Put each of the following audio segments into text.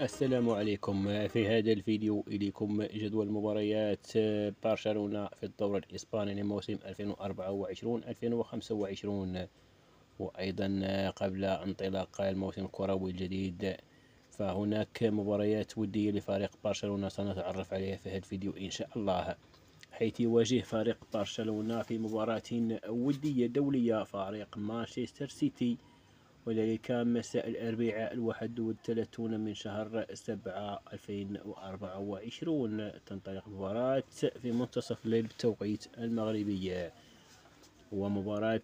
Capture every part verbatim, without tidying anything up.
السلام عليكم. في هذا الفيديو إليكم جدول مباريات برشلونة في الدوري الإسباني لموسم ألفين وأربعة وعشرين ألفين وخمسة وعشرين، وأيضا قبل انطلاق الموسم الكروي الجديد فهناك مباريات ودية لفريق برشلونة سنتعرف عليها في هذا الفيديو إن شاء الله، حيث يواجه فريق برشلونة في مباراة ودية دولية فريق مانشستر سيتي، وذلك مساء الأربعاء الواحد والثلاثون من شهر سبعة ألفين وأربعة وعشرين. تنطلق المباراة في منتصف الليل بالتوقيت المغربي، ومباراة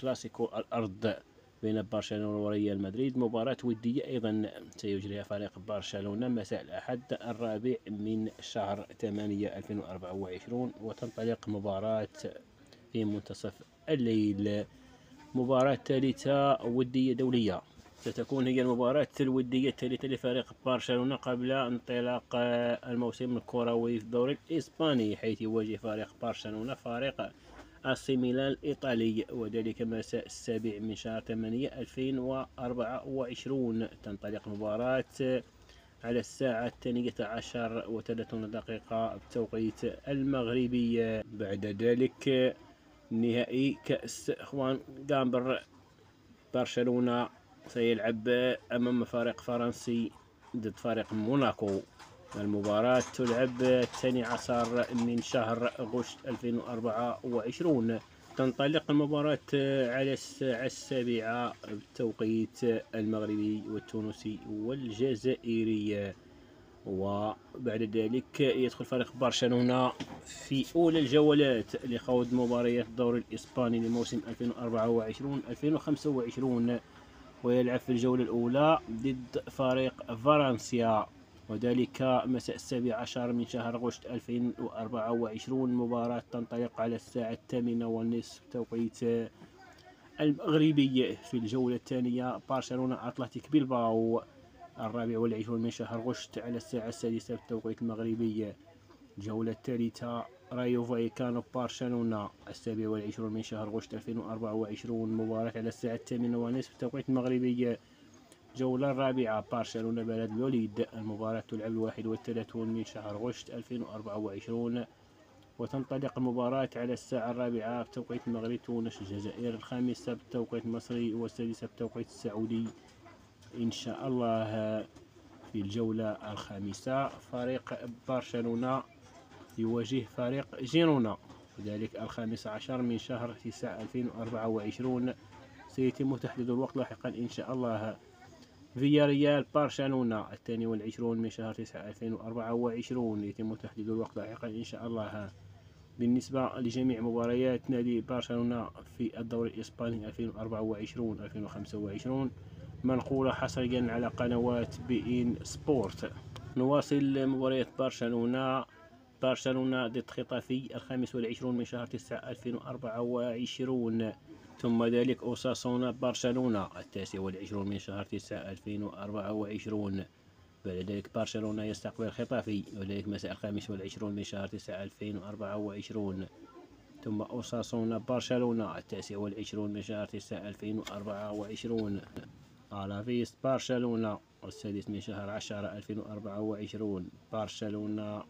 كلاسيكو الأرض بين برشلونة وريال مدريد، مباراة ودية أيضا سيجريها فريق برشلونة مساء الأحد الرابع من شهر ثمانية ألفين وأربعة وعشرين، وتنطلق مباراة في منتصف الليل. مباراة ثالثة ودية دولية ستكون هي المباراة الودية الثالثة لفريق برشلونة قبل انطلاق الموسم الكروي في الدوري الإسباني، حيث يواجه فريق برشلونة فريق إيه سي ميلان الإيطالي، وذلك مساء السابع من شهر ثمانية ألفين وأربعة وعشرين. تنطلق المباراة على الساعة الثانية عشر وثلاثون دقيقة بتوقيت المغربي. بعد ذلك نهائي كأس خوان غامبر، برشلونة سيلعب أمام فريق فرنسي ضد فريق موناكو، المباراة تلعب الثاني عشر من شهر أغسطس ألفين وأربعة وعشرين. تنطلق المباراة على الساعة السابعة بالتوقيت المغربي والتونسي والجزائري، وبعد ذلك يدخل فريق برشلونة في أولى الجولات لخوض مباريات الدوري الإسباني لموسم ألفين وأربعة وعشرين ألفين وخمسة وعشرين، ويلعب في الجولة الأولى ضد فريق فالنسيا، وذلك مساء السابع عشر من شهر أغسطس ألفين وأربعة وعشرين. مباراة تنطلق على الساعة الثامنة والنصف توقيت المغربي. في الجولة الثانية برشلونة أتلتيك بلباو، الرابع والعشرون من شهر أغسطس على الساعة السادسة بالتوقيت المغربي. الجولة الثالثة رايو فايكانو برشلونة، السابع والعشرون من شهر أغسطس ألفين وأربعة وعشرين، مباراة على الساعة الثامنة ونصف بالتوقيت المغربي. الجولة الرابعة برشلونة بلد الوليد، المباراة تلعب الواحد والثلاثون من شهر أغسطس ألفين وأربعة وعشرين، وتنطلق المباراة على الساعة الرابعة بتوقيت المغرب تونس الجزائر، الخامسة بالتوقيت المصري والسادسة بالتوقيت السعودي إن شاء الله. في الجولة الخامسة فريق برشلونة يواجه فريق جيرونا، وذلك الخامس عشر من شهر تسعة ألفين وأربعة وعشرين، سيتم تحديد الوقت لاحقا إن شاء الله. فياريال برشلونة، الثاني والعشرون من شهر تسعة ألفين وأربعة وعشرين، يتم تحديد الوقت لاحقا إن شاء الله. بالنسبة لجميع مباريات نادي برشلونة في الدوري الإسباني ألفين وأربعة وعشرين ألفين وخمسة وعشرين منقولة حصريا على قنوات بإن سبورت. نواصل مباريات برشلونة، برشلونة ضد خطافي الخامس والعشرون من شهر تسعة ألفين وأربعة وعشرين، ثم ذلك أوساسونا برشلونة التاسع والعشرون من شهر تسعة ألفين وأربعة وعشرين. بعد ذلك برشلونة يستقبل خطافي، وذلك مساء الخامس والعشرون من شهر تسعة ألفين وأربعة وعشرين، ثم أوساسونا برشلونة التاسع والعشرون من شهر تسعة ألفين وأربعة وعشرين. ألافيس برشلونة السادس من شهر عشرة ألفين وأربعة وعشرين، برشلونة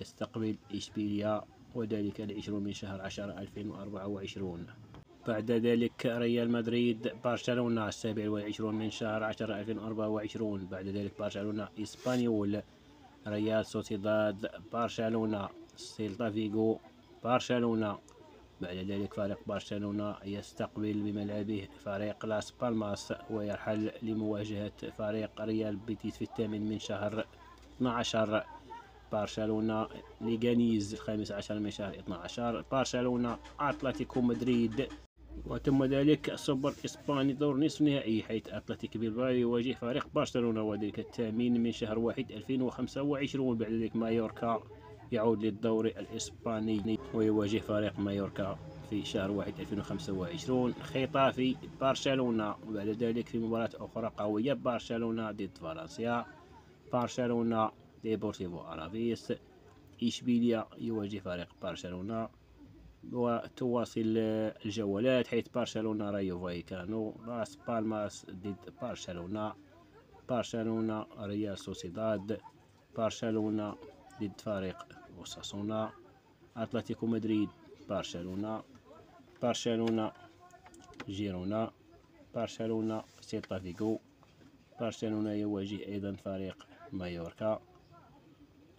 يستقبل إشبيليا، وذلك العشرون من شهر عشرة ألفين وأربعة وعشرين. بعد ذلك ريال مدريد برشلونة السابع والعشرون من شهر عشرة ألفين وأربعة وعشرين، بعد ذلك برشلونة إسبانيول، ريال سوسيداد برشلونة، سيلتا فيغو برشلونة، بعد ذلك فريق برشلونة يستقبل بملعبه فريق لاس بالماس، ويرحل لمواجهة فريق ريال بيتيس في الثامن من شهر اثني عشر. برشلونة ليغانيز الخامس عشر من شهر اثني عشر، برشلونة أتلتيكو مدريد. وتم ذلك السوبر الإسباني دور نصف نهائي، حيث أتلتيك بلباو يواجه فريق برشلونة، وذلك الثامن من شهر واحد ألفين وخمسة وعشرين. بعد ذلك مايوركا يعود للدوري الإسباني ويواجه فريق مايوركا في شهر واحد ألفين وخمسة وعشرين. خطافي برشلونة، وبعد ذلك في مباراة أخرى قوية برشلونة ضد فالنسيا، برشلونة ديبورتيفو ألافيس، إشبيليا يواجه فريق برشلونة. وتواصل الجولات حيث برشلونة رايو فايكانو، راس بالماس ضد برشلونة، برشلونة ريال سوسيداد، برشلونة ضد فريق أوساسونا، أتلتيكو مدريد برشلونة، برشلونة جيرونا، برشلونة سيلتا فيغو، برشلونة يواجه أيضا فريق مايوركا،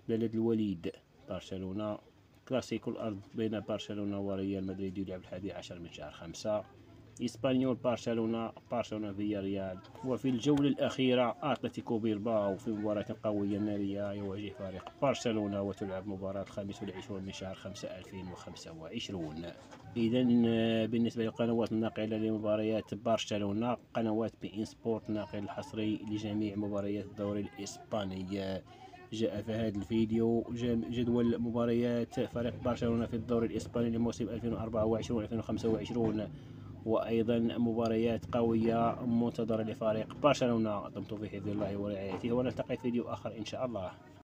بلد الوليد برشلونة، كلاسيكو الأرض بين برشلونة وريال مدريد يلعب الحادي عشر من شهر خمسة، إسبانيول برشلونة، برشلونة فياريال. وفي الجولة الأخيرة أتلتيكو بيلباو في مباراة قوية نارية يواجه فريق برشلونة وتلعب مباراة الخامس والعشرون من شهر خمسة ألفين وخمسة وعشرين. إذا بالنسبة للقنوات الناقلة لمباريات برشلونة، قنوات بإن سبورت ناقل الحصري لجميع مباريات الدوري الإسباني. جاء في هذا الفيديو جدول مباريات فريق برشلونة في الدوري الإسباني لموسم ألفين وأربعة وعشرين ألفين وخمسة وعشرين، وأيضا مباريات قوية منتظرة لفريق برشلونة. دمتم في حفظ الله ورعايته، ونلتقي في فيديو آخر إن شاء الله.